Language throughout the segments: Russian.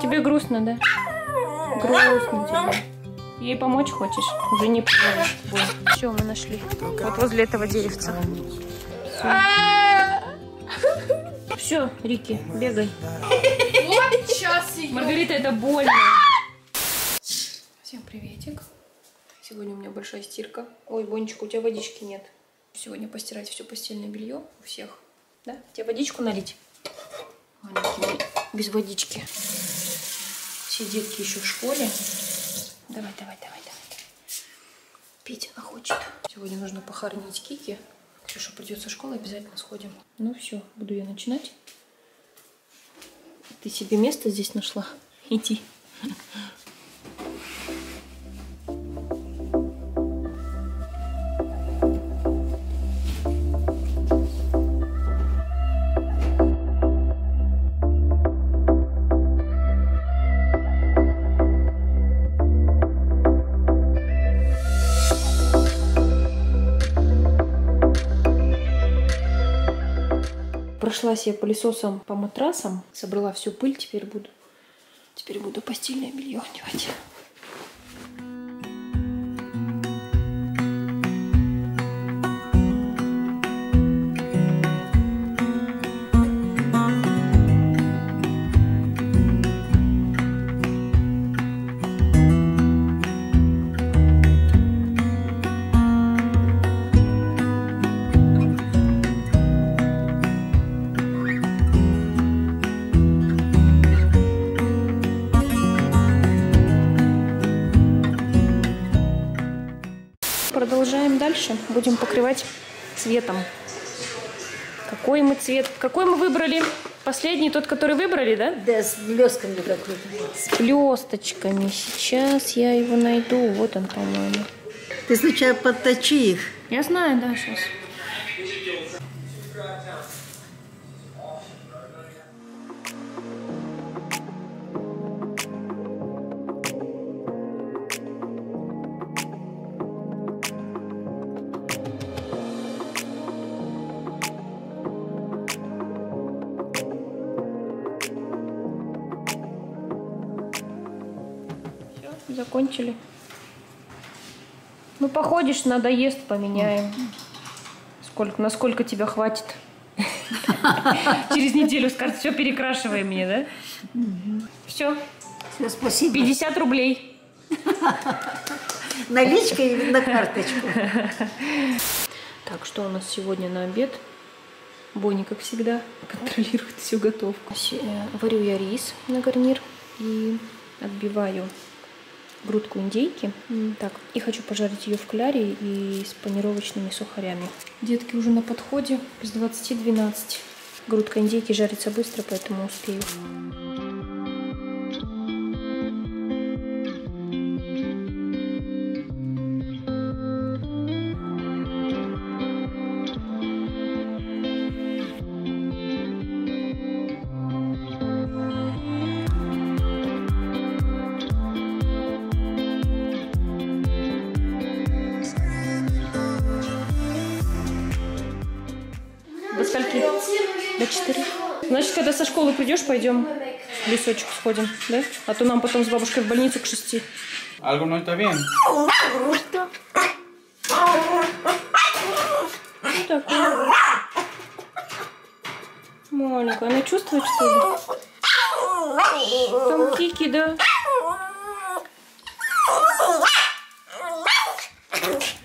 Тебе грустно, да? Грустно тебе. Ей помочь хочешь? Уже не поможешь. Все, мы нашли. Вот возле этого деревца. Все, Рики, бегай. Вот сейчас ее. Маргарита, это больно. Всем приветик. Сегодня у меня большая стирка. Ой, Бонечка, у тебя водички нет. Сегодня постирать все постельное белье у всех. Да? Тебе водичку налить? Маленький, без водички. Все детки еще в школе. Давай, давай, давай, давай. Пить она хочет. Сегодня нужно похоронить Кики. Ксюша придет со школы, обязательно сходим. Ну все, буду я начинать. Ты себе место здесь нашла? Иди. Прошлась я пылесосом по матрасам, собрала всю пыль, теперь буду постельное белье одевать. Продолжаем дальше. Будем покрывать цветом. Какой мы выбрали? Последний, тот, который выбрали, да? Да, с блестками какой-то. С блесточками. Сейчас я его найду. Вот он, по-моему. Ты сначала подточи их. Я знаю, да, сейчас. Закончили. Ну, походишь, надоест, поменяем. Насколько тебя хватит? Через неделю скажут, все, перекрашивай мне, да? Все. Все, спасибо. 50 рублей. Наличкой на карточку. Так, что у нас сегодня на обед? Боня, как всегда, контролирует всю готовку. Варю я рис на гарнир и отбиваю грудку индейки. Так, и хочу пожарить ее в кляре и с панировочными сухарями. Детки уже на подходе, без 20:12. Грудка индейки жарится быстро, поэтому успею. До 4. Значит, когда со школы придешь, пойдем в лесочек сходим, да? А то нам потом с бабушкой в больницу к 6. Что? Маленькая, она чувствует, что ли? Там Кики, да?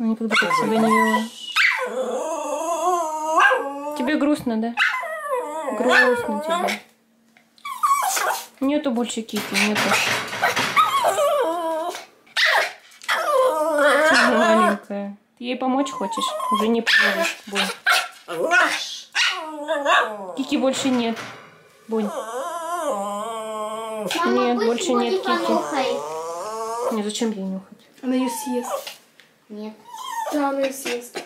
Она никогда так себя не вела. Тебе грустно, да? Грустно тебе. Нету больше Кики, нету. Ты маленькая. Ты ей помочь хочешь? Уже не поможешь. Бонь. Кики больше нет. Бонь. Нет, больше нет Кики. Не, зачем ей нюхать? Она ее съест. Нет. Да, она ее съест.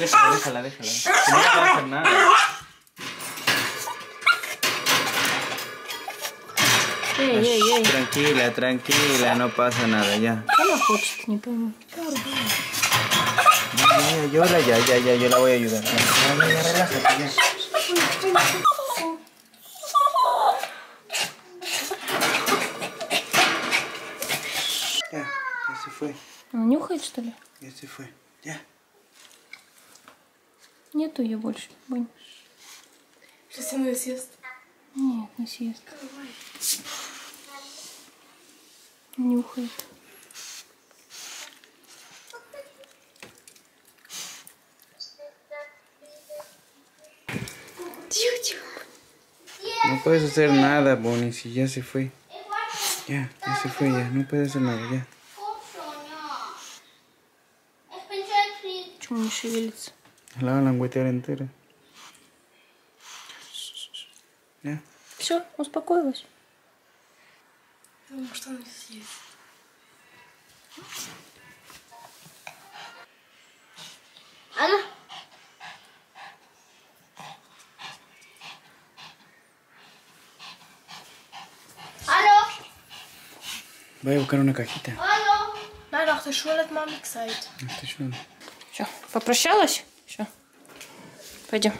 Déjala, déjala. No le va a hacer nada. Ey, ey, ey. Tranquila, tranquila, no pasa nada ya. ¿Qué la хочет? Не пойму. llora, ya, yo la voy a ayudar. Ya, relájate, ya. Она нюхает, что ли? Нету ее больше, Бонь. Сейчас она ее съест. Нет, не съест. Нюхает. Тихо-тихо. No puedes hacer nada, Бонни, si ya se fue. Ya se fue. No puedes hacer nada, ya. Не шевелится. Ла, лангуетера entera. Все, успокоилась. Думаю, что она съест. Она? Алло. Voy a buscar una cajita. Алло. Nein, doch, der Schule hat Mami gesagt. Все, попрощалась? Все, пойдем.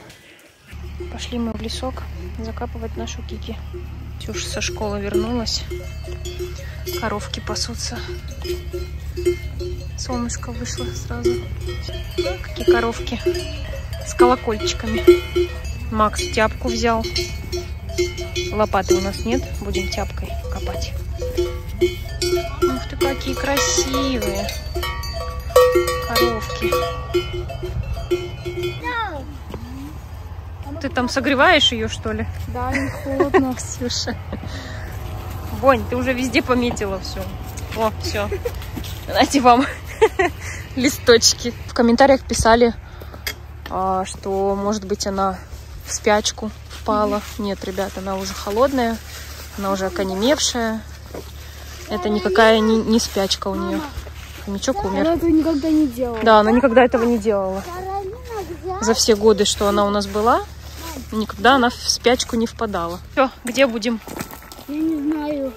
Пошли мы в лесок закапывать нашу Кики. Тюша со школы вернулась. Коровки пасутся. Солнышко вышло сразу. Какие коровки с колокольчиками. Макс тяпку взял. Лопаты у нас нет, будем тяпкой копать. Ух ты, какие красивые коровки. Ты там согреваешь ее, что ли? Да, не холодно, Ксюша. Бонь, ты уже везде пометила все. О, все. Дайте вам листочки. В комментариях писали, что, может быть, она в спячку впала. Нет, ребят, она уже холодная, она уже оконемевшая. Это никакая не спячка у нее. Хомячок умер. Она этого никогда не делала. Да, она никогда этого не делала. За все годы, что она у нас была, никогда она в спячку не впадала. Все, где будем? Я не знаю.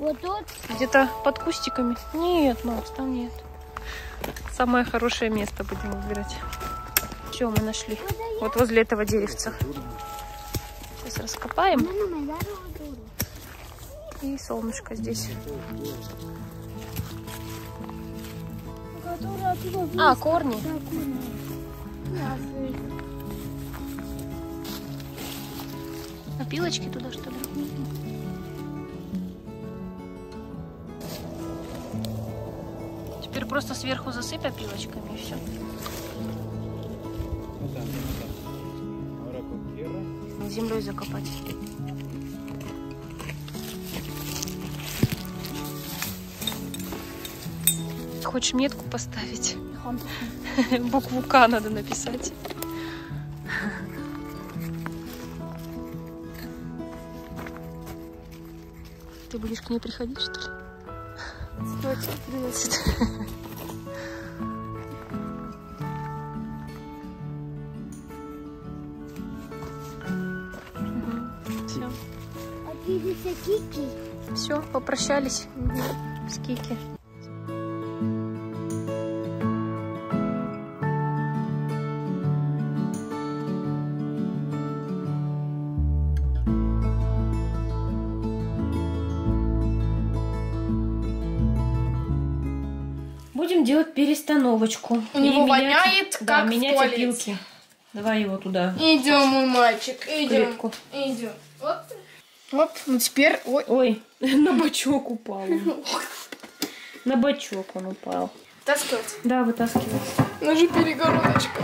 Вот тут? Где-то под кустиками. Нет, Макс, там нет. Самое хорошее место будем выбирать. Все, мы нашли. Вот возле этого деревца. Сейчас раскопаем. И солнышко здесь. А, корни. А пилочки туда, что ли? Теперь просто сверху засыпь опилочками и все. Землей закопать. Хочешь метку поставить? Букву К надо написать. Ты будешь к ней приходить, что ли? Все. Все, попрощались с Кики. Делать перестановочку. У него воняет, да, как менять в туалете. Опилки. Давай его туда. Идем, мой мальчик, идем. Идем. Оп. Оп. Ну теперь, ой, на бачок упал. На бачок он упал. Вытаскивать? Да, вытаскивать. Ножи перегородочка.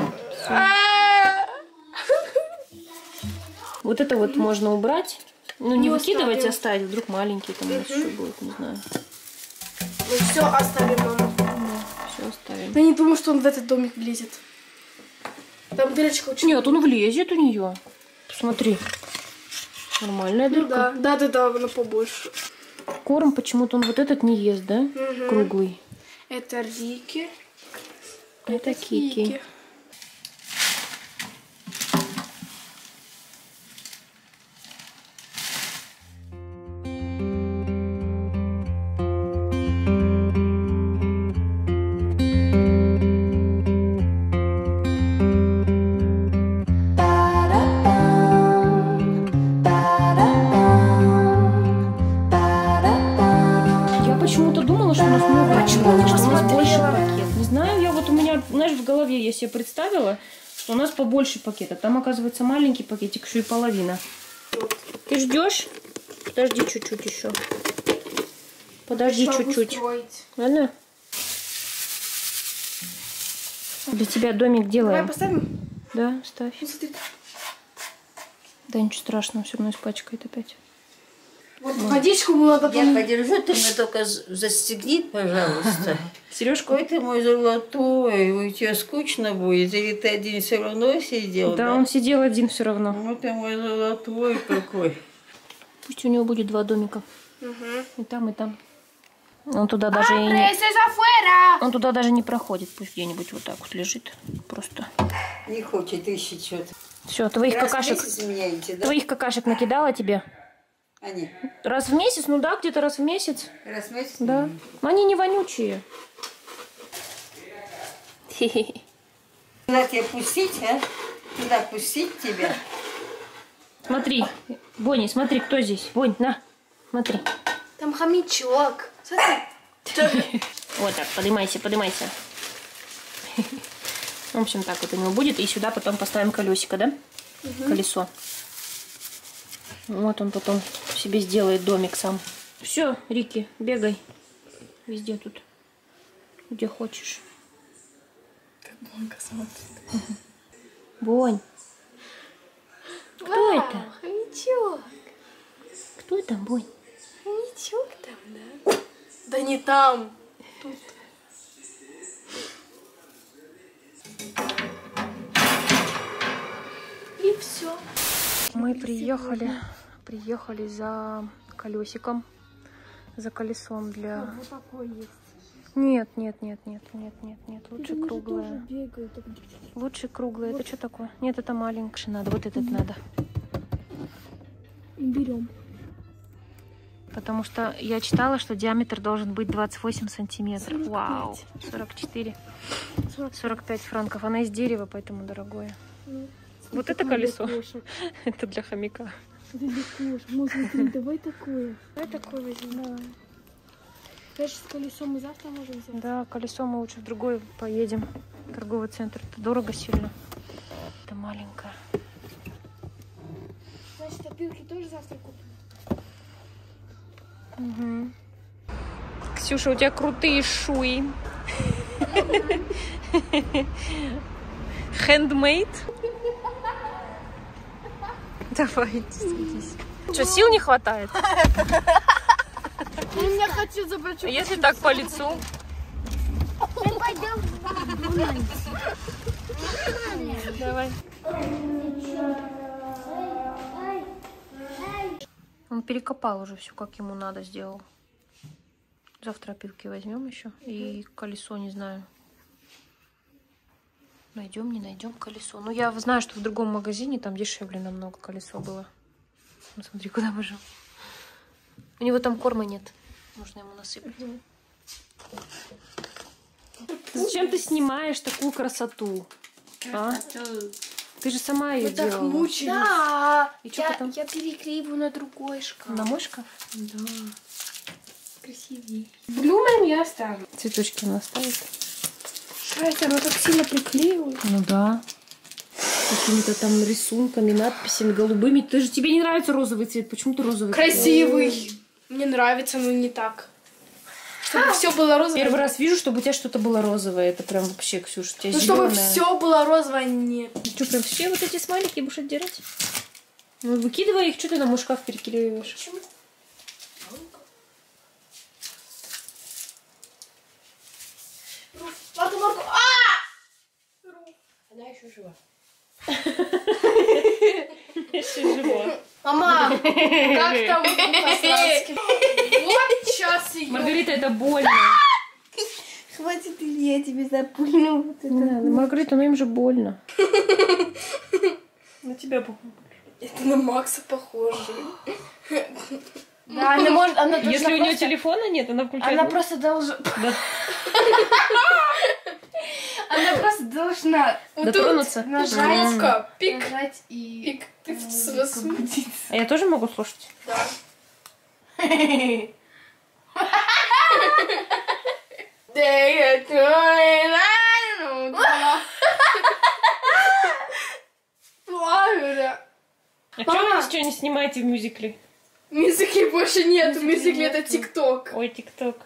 Вот это вот можно убрать. Ну не выкидывать, оставить. Вдруг маленький там еще будет, не знаю. Мы все оставим, мама. Оставим. Я не думаю, что он в этот домик влезет. Там дырочка очень... Нет, он влезет у нее. Посмотри. Нормальная дырка. Ну, да, она побольше. Корм почему-то он вот этот не ест, да? Угу. Круглый. Это Рики. Это Кики. меня, знаешь, в голове я себе представила, что у нас побольше пакета. Там, оказывается, маленький пакетик, еще и половина. Ты ждешь? Подожди чуть-чуть еще. Подожди чуть-чуть. Ладно? Для тебя домик делаем. Давай поставим? Да, ставь. Да, ничего страшного, все равно испачкает опять. Вот, водичку надо потом... Я подержу, ты меня только застегни, пожалуйста. Сережку. Ой, ты мой золотой, у тебя скучно будет, или ты один все равно сидел? Да, да? Он сидел один все равно. Ну, ты мой золотой какой. Пусть у него будет два домика. Угу. И там, и там. Он туда даже и не... Он туда даже не проходит, пусть где-нибудь вот так вот лежит. Просто. Не хочет, ищет что-то. Все, твоих какашек... Да? Твоих какашек накидала тебе? Они. Раз в месяц, ну да, где-то раз в месяц. Раз в месяц? Да. Но они не вонючие. Куда тебя пустить, а? Куда пустить тебя? Смотри, Бонни, смотри, кто здесь. Бонь, на, смотри. Там хомячок. Смотри. Вот так, поднимайся, поднимайся. В общем, так вот у него будет. И сюда потом поставим колесико, да? Колесо. Вот он потом себе сделает домик сам. Все, Рики, бегай. Везде тут, где хочешь. Как Бонька смотрит. Бонь. Кто это? Хомячок. Кто там, Бонь? Хомячок там, да? Да не там. Тут. И все. Мы приехали за колесиком, за колесом для... Вот такой есть. Нет, нет, нет, нет, нет, нет, нет, лучше круглое. Лучше круглое. Вот. Это что такое? Нет, это маленькое надо, вот этот надо. Берем. Потому что я читала, что диаметр должен быть 28 сантиметров. 45. Вау, 44. 45 франков. Она из дерева, поэтому дорогое. Вот это колесо. Это для хомяка. Это для кошек. Может, давай такое. Давай такое возьмем. Да. Даже с колесом мы завтра можем взять. Да, колесо мы лучше в другой поедем. Торговый центр. Это дорого сильно. Это маленькое. Значит, опилки тоже завтра купим. Угу. Ксюша, у тебя крутые шуи. Handmade. Давай, садись. Что, сил не хватает? Я хочу забрать. Если так по лицу. Мы пойдем в банан. Давай. Он перекопал уже все, как ему надо, сделал. Завтра опилки возьмем еще. И колесо, не знаю. Найдем, не найдем колесо. Ну, я знаю, что в другом магазине там дешевле намного колесо было. Ну, смотри, куда мы жим. У него там корма нет. Можно ему насыпать. Зачем ты снимаешь такую красоту? А? Ты же сама ее делала. Мы так мучились. Да. И что потом? Я переклеиваю на другой шкаф. На мой шкаф? Да. Красивее. Блюмами я оставлю. Цветочки она оставит. Это оно так сильно приклеивает. Ну да. Какими-то там рисунками, надписями голубыми. Ты же, тебе не нравится розовый цвет. Почему ты розовый? Красивый. Цвет? Мне нравится, но не так. Чтобы все было розовое. Первый раз вижу, чтобы у тебя что-то было розовое. Это прям вообще, Ксюша, у тебя зеленое. Чтобы все было розовое, нет. Что, прям все вот эти смайлики будешь отдирать? Ну, выкидывай их, что ты на мой шкаф переклеиваешь? Почему? Она еще жива. Еще жива. Мама, как там по-славски? Вот сейчас ее. Маргарита, это больно. Хватит, Илья, я тебе запульну. Маргарита, ну им же больно. На тебя похоже. Это на Макса похоже. Да, она может... Если у нее телефона нет, она включает. Она просто должна... Она просто должна дотронуться, нажать, пик, и ты смутится. А я тоже могу слушать? Да. что не снимаете в мюзикле? Мюзикле больше нет, в мюзикле это ТикТок. Ой, ТикТок.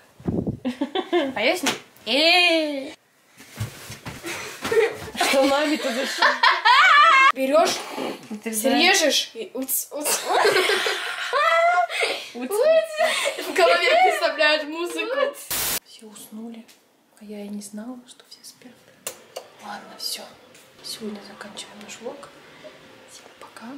А я с ним... Что маме-то зашел? Берешь, режешь и... В голове представляют музыку. Все уснули, а я и не знала, что все спят. Ладно, все. Сегодня заканчиваем наш влог. Всем пока.